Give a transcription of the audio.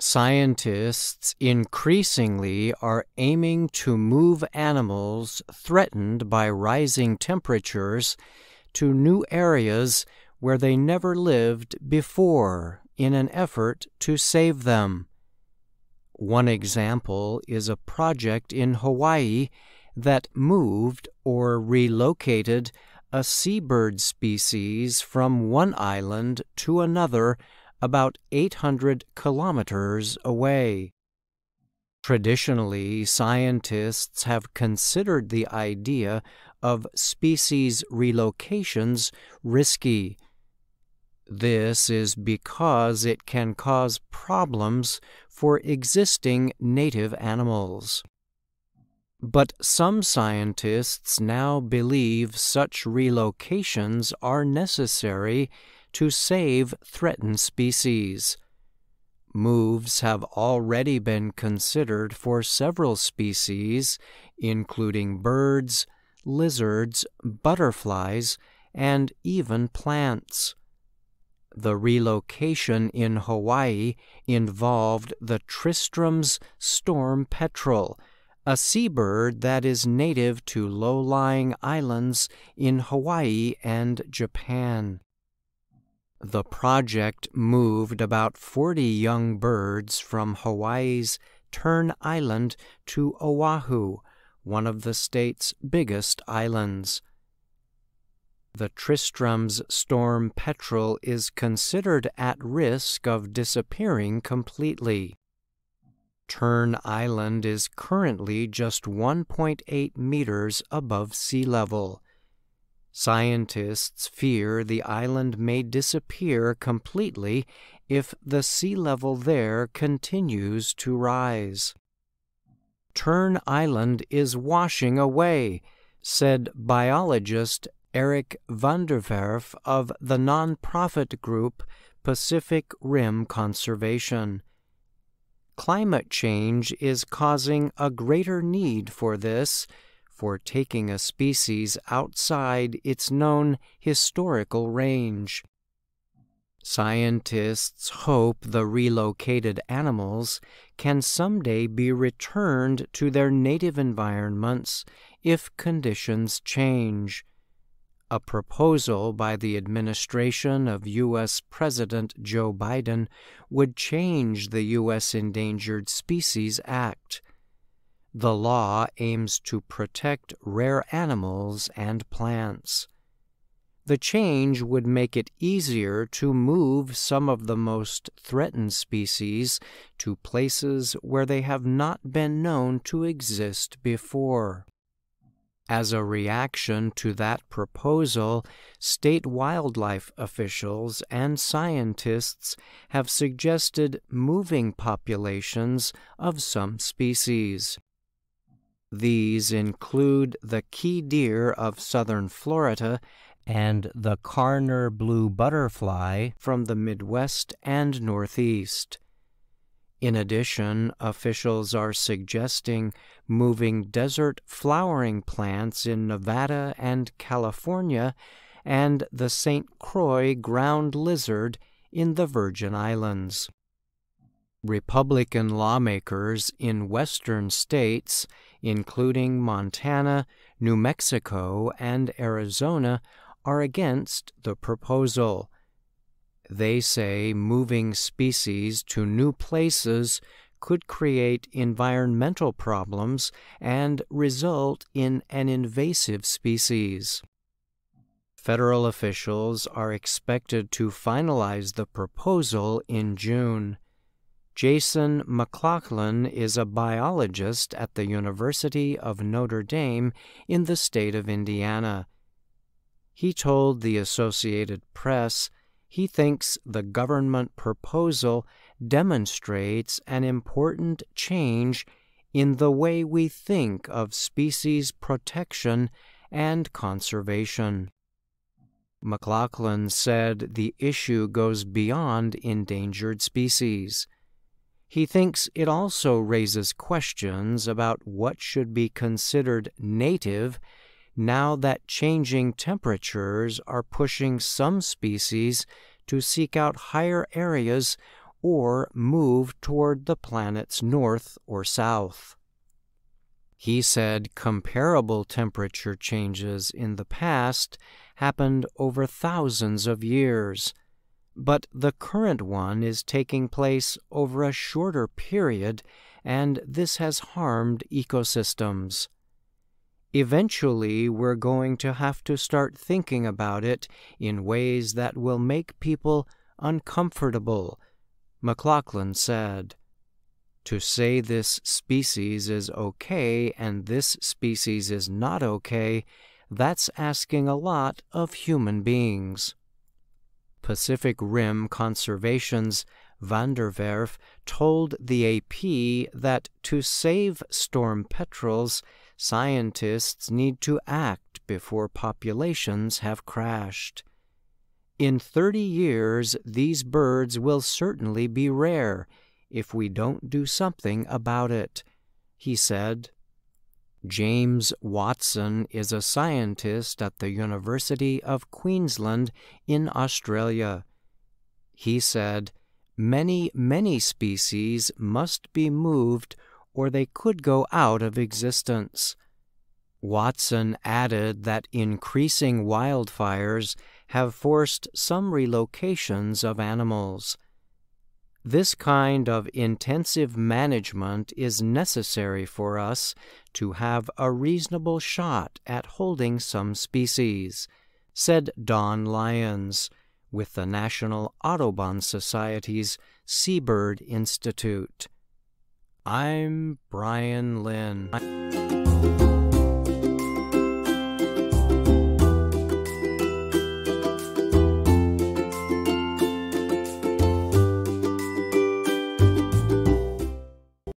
Scientists increasingly are aiming to move animals threatened by rising temperatures to new areas where they never lived before in an effort to save them. One example is a project in Hawaii that moved or relocated a seabird species from one island to another about 800 kilometers away. Traditionally, scientists have considered the idea of species relocations risky. This is because it can cause problems for existing native animals. But some scientists now believe such relocations are necessary to save threatened species. Moves have already been considered for several species, including birds, lizards, butterflies, and even plants. The relocation in Hawaii involved the Tristram's storm petrel, a seabird that is native to low-lying islands in Hawaii and Japan. The project moved about 40 young birds from Hawaii's Turn Island to Oahu, one of the state's biggest islands. The Tristram's storm petrel is considered at risk of disappearing completely. Turn Island is currently just 1.8 meters above sea level. Scientists fear the island may disappear completely if the sea level there continues to rise. Turn Island is washing away, said biologist Eric Vanderwerf of the nonprofit group Pacific Rim Conservation. Climate change is causing a greater need for this, for taking a species outside its known historical range. Scientists hope the relocated animals can someday be returned to their native environments if conditions change. A proposal by the administration of U.S. President Joe Biden would change the U.S. Endangered Species Act. The law aims to protect rare animals and plants. The change would make it easier to move some of the most threatened species to places where they have not been known to exist before. As a reaction to that proposal, state wildlife officials and scientists have suggested moving populations of some species. These include the key deer of southern Florida and the Karner blue butterfly from the Midwest and Northeast. In addition, officials are suggesting moving desert flowering plants in Nevada and California and the Saint Croix ground lizard in the Virgin Islands. Republican lawmakers in western states, including Montana, New Mexico, and Arizona, are against the proposal. They say moving species to new places could create environmental problems and result in an invasive species. Federal officials are expected to finalize the proposal in June. Jason McLachlan is a biologist at the University of Notre Dame in the state of Indiana. He told the Associated Press he thinks the government proposal demonstrates an important change in the way we think of species protection and conservation. McLachlan said the issue goes beyond endangered species. He thinks it also raises questions about what should be considered native now that changing temperatures are pushing some species to seek out higher areas or move toward the planet's north or south. He said comparable temperature changes in the past happened over thousands of years, but the current one is taking place over a shorter period, and this has harmed ecosystems. Eventually, we're going to have to start thinking about it in ways that will make people uncomfortable, McLachlan said. To say this species is okay and this species is not okay, that's asking a lot of human beings. Pacific Rim Conservation's Vanderwerf told the AP that to save storm petrels, scientists need to act before populations have crashed. In 30 years, these birds will certainly be rare if we don't do something about it, he said. James Watson is a scientist at the University of Queensland in Australia. He said, many species must be moved or they could go out of existence. Watson added that increasing wildfires have forced some relocations of animals. This kind of intensive management is necessary for us to have a reasonable shot at holding some species, said Don Lyons with the National Audubon Society's Seabird Institute. I'm Brian Lynn.